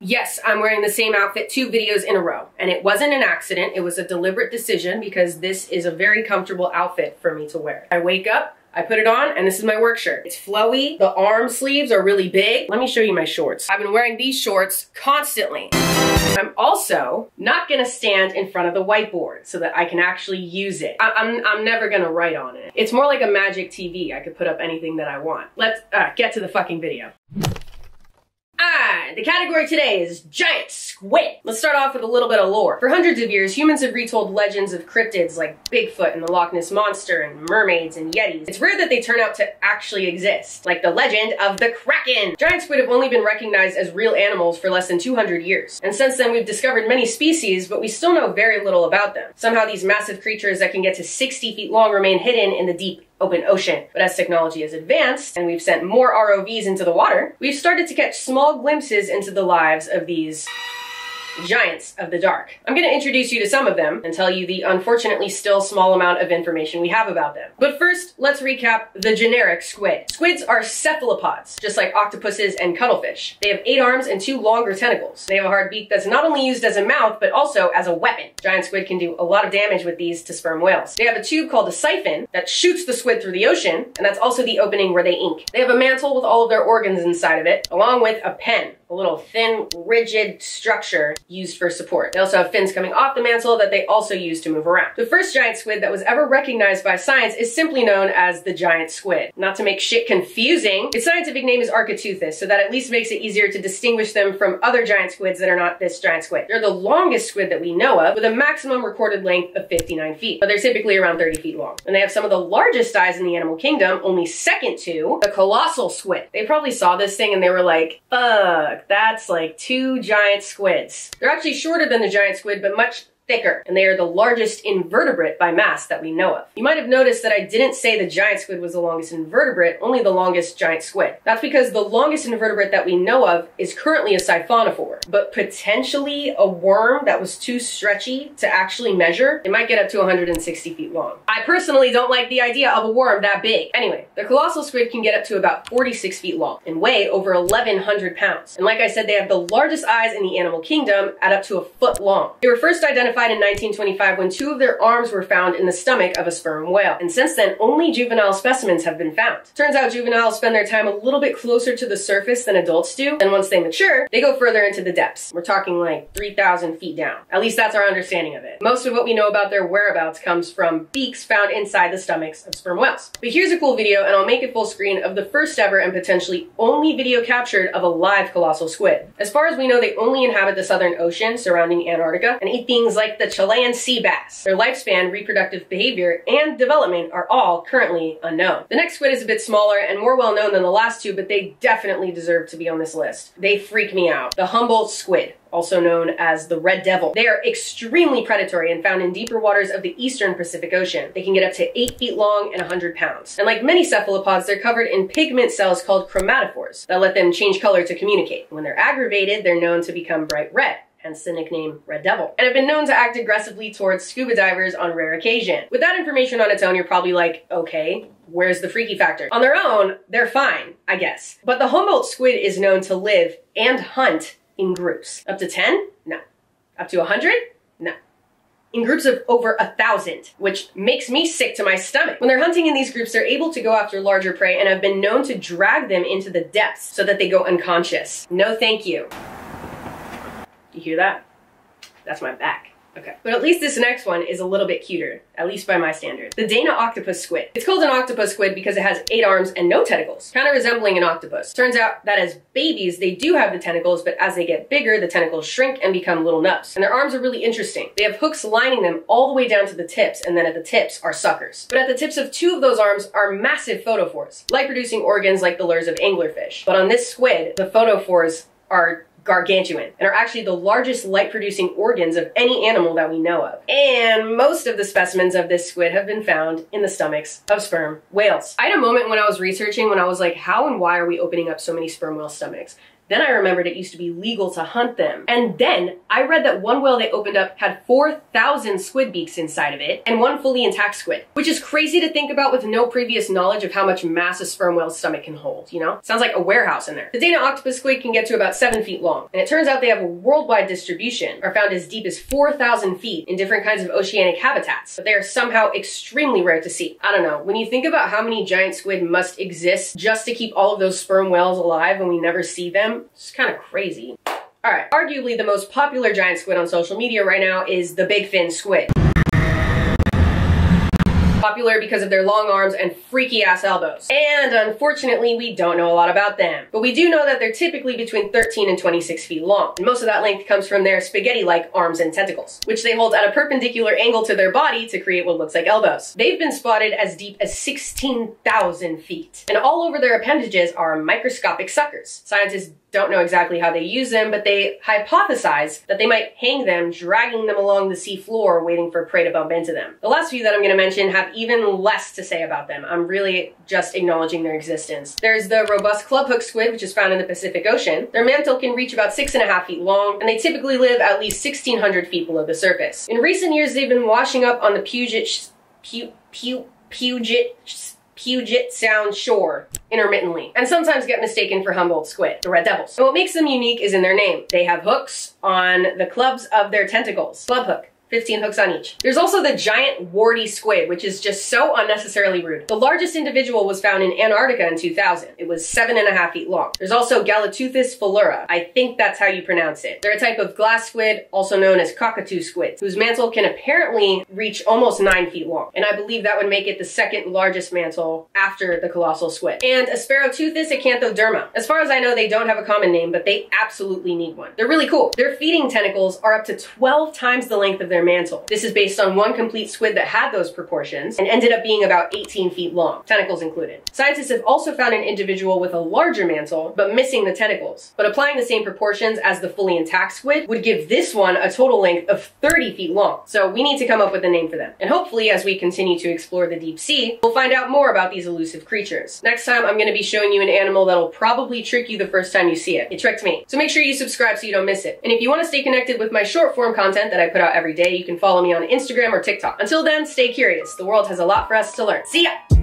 Yes, I'm wearing the same outfit 2 videos in a row, and it wasn't an accident. It was a deliberate decision because this is a very comfortable outfit for me to wear. I wake up, I put it on, and this is my work shirt. It's flowy. The arm sleeves are really big. Let me show you my shorts. I've been wearing these shorts constantly. I'm also not gonna stand in front of the whiteboard so that I can actually use it. I'm never gonna write on it. It's more like a magic TV. I could put up anything that I want. Let's get to the fucking video. The category today is giant squid. Let's start off with a little bit of lore. For hundreds of years, humans have retold legends of cryptids like Bigfoot and the Loch Ness Monster and mermaids and yetis. It's rare that they turn out to actually exist, like the legend of the Kraken. Giant squid have only been recognized as real animals for less than 200 years. And since then, we've discovered many species, but we still know very little about them. Somehow these massive creatures that can get to 60 feet long remain hidden in the deep open ocean. But as technology has advanced and we've sent more ROVs into the water, we've started to catch small glimpses into the lives of these giants of the dark. I'm going to introduce you to some of them and tell you the unfortunately still small amount of information we have about them. But first, let's recap the generic squid. Squids are cephalopods, just like octopuses and cuttlefish. They have 8 arms and 2 longer tentacles. They have a hard beak that's not only used as a mouth, but also as a weapon. Giant squid can do a lot of damage with these to sperm whales. They have a tube called a siphon that shoots the squid through the ocean, and that's also the opening where they ink. They have a mantle with all of their organs inside of it, along with a pen, a little thin, rigid structure used for support. They also have fins coming off the mantle that they also use to move around. The first giant squid that was ever recognized by science is simply known as the giant squid. Not to make shit confusing, its scientific name is Architeuthis, so that at least makes it easier to distinguish them from other giant squids that are not this giant squid. They're the longest squid that we know of, with a maximum recorded length of 59 feet, but they're typically around 30 feet long. And they have some of the largest eyes in the animal kingdom, only second to the colossal squid. They probably saw this thing and they were like, fuck, that's like 2 giant squids. They're actually shorter than the giant squid, but much thicker, and they are the largest invertebrate by mass that we know of. You might have noticed that I didn't say the giant squid was the longest invertebrate, only the longest giant squid. That's because the longest invertebrate that we know of is currently a siphonophore, but potentially a worm that was too stretchy to actually measure. It might get up to 160 feet long. I personally don't like the idea of a worm that big. Anyway, the colossal squid can get up to about 46 feet long and weigh over 1,100 pounds. And like I said, they have the largest eyes in the animal kingdom at up to a foot long. They were first identified in 1925 when 2 of their arms were found in the stomach of a sperm whale. And since then, only juvenile specimens have been found. Turns out juveniles spend their time a little bit closer to the surface than adults do, and once they mature, they go further into the depths. We're talking like 3,000 feet down. At least that's our understanding of it. Most of what we know about their whereabouts comes from beaks found inside the stomachs of sperm whales. But here's a cool video, and I'll make it full screen, of the first ever and potentially only video captured of a live colossal squid. As far as we know, they only inhabit the southern ocean surrounding Antarctica and eat things like the Chilean sea bass. Their lifespan, reproductive behavior, and development are all currently unknown. The next squid is a bit smaller and more well known than the last 2, but they definitely deserve to be on this list. They freak me out. The Humboldt squid, also known as the red devil. They are extremely predatory and found in deeper waters of the eastern Pacific Ocean. They can get up to 8 feet long and 100 pounds. And like many cephalopods, they're covered in pigment cells called chromatophores that let them change color to communicate. When they're aggravated, they're known to become bright red, hence the nickname Red Devil, and have been known to act aggressively towards scuba divers on rare occasion. With that information on its own, you're probably like, okay, where's the freaky factor? On their own, they're fine, I guess. But the Humboldt squid is known to live and hunt in groups. Up to 10? No. Up to 100? No. In groups of over 1,000, which makes me sick to my stomach. When they're hunting in these groups, they're able to go after larger prey and have been known to drag them into the depths so that they go unconscious. No thank you. You hear that? That's my back. Okay. But at least this next one is a little bit cuter, at least by my standards. The Dana octopus squid. It's called an octopus squid because it has 8 arms and no tentacles, kind of resembling an octopus. Turns out that as babies, they do have the tentacles, but as they get bigger, the tentacles shrink and become little nubs. And their arms are really interesting. They have hooks lining them all the way down to the tips, and then at the tips are suckers. But at the tips of 2 of those arms are massive photophores, light-producing organs like the lures of anglerfish. But on this squid, the photophores are gargantuan and are actually the largest light-producing organs of any animal that we know of. And most of the specimens of this squid have been found in the stomachs of sperm whales. I had a moment when I was researching when I was like, how and why are we opening up so many sperm whale stomachs? Then I remembered it used to be legal to hunt them. And then I read that one whale they opened up had 4,000 squid beaks inside of it and one fully intact squid, which is crazy to think about with no previous knowledge of how much mass a sperm whale's stomach can hold, you know? Sounds like a warehouse in there. The Dana octopus squid can get to about 7 feet long, and it turns out they have a worldwide distribution, are found as deep as 4,000 feet in different kinds of oceanic habitats, but they are somehow extremely rare to see. I don't know, when you think about how many giant squid must exist just to keep all of those sperm whales alive and we never see them, it's kind of crazy. All right, arguably the most popular giant squid on social media right now is the big fin squid. Popular because of their long arms and freaky ass elbows. And unfortunately, we don't know a lot about them. But we do know that they're typically between 13 and 26 feet long. And most of that length comes from their spaghetti-like arms and tentacles, which they hold at a perpendicular angle to their body to create what looks like elbows. They've been spotted as deep as 16,000 feet. And all over their appendages are microscopic suckers. Scientists don't know exactly how they use them, but they hypothesize that they might hang them, dragging them along the sea floor, waiting for prey to bump into them. The last few that I'm going to mention have even less to say about them. I'm really just acknowledging their existence. There's the robust clubhook squid, which is found in the Pacific Ocean. Their mantle can reach about 6.5 feet long, and they typically live at least 1,600 feet below the surface. In recent years, they've been washing up on the Puget Sound shore intermittently, and sometimes get mistaken for Humboldt squid, the red devils. And what makes them unique is in their name. They have hooks on the clubs of their tentacles. Club hook. 15 hooks on each. There's also the giant warty squid, which is just so unnecessarily rude. The largest individual was found in Antarctica in 2000. It was 7.5 feet long. There's also Galateuthis phallura. I think that's how you pronounce it. They're a type of glass squid, also known as cockatoo squids, whose mantle can apparently reach almost 9 feet long. And I believe that would make it the second largest mantle after the colossal squid. And Asperoteuthis acanthoderma. As far as I know, they don't have a common name, but they absolutely need one. They're really cool. Their feeding tentacles are up to 12 times the length of their mantle. This is based on one complete squid that had those proportions and ended up being about 18 feet long, tentacles included. Scientists have also found an individual with a larger mantle, but missing the tentacles. But applying the same proportions as the fully intact squid would give this one a total length of 30 feet long. So we need to come up with a name for them. And hopefully, as we continue to explore the deep sea, we'll find out more about these elusive creatures. Next time, I'm going to be showing you an animal that'll probably trick you the first time you see it. It tricked me. So make sure you subscribe so you don't miss it. And if you want to stay connected with my short form content that I put out every day, you can follow me on Instagram or TikTok. Until then, stay curious. The world has a lot for us to learn. See ya!